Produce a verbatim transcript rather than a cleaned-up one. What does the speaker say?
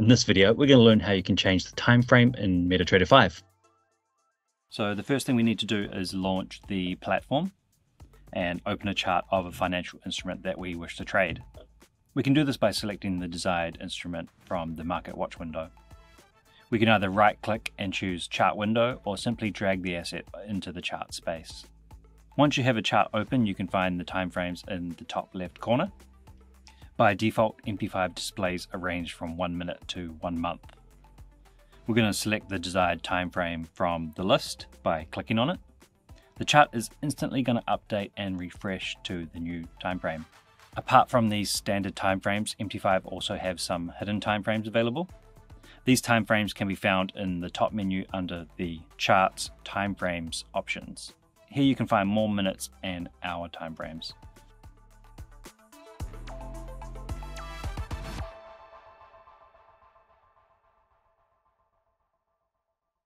In this video, we're going to learn how you can change the time frame in MetaTrader five. So the first thing we need to do is launch the platform and open a chart of a financial instrument that we wish to trade. We can do this by selecting the desired instrument from the Market Watch window. We can either right-click and choose Chart Window or simply drag the asset into the chart space. Once you have a chart open, you can find the timeframes in the top left corner. By default, M P five displays a range from one minute to one month. We're going to select the desired time frame from the list by clicking on it. The chart is instantly going to update and refresh to the new time frame. Apart from these standard time frames, M T five also have some hidden time frames available. These time frames can be found in the top menu under the Charts Timeframes options. Here you can find more minutes and hour time frames.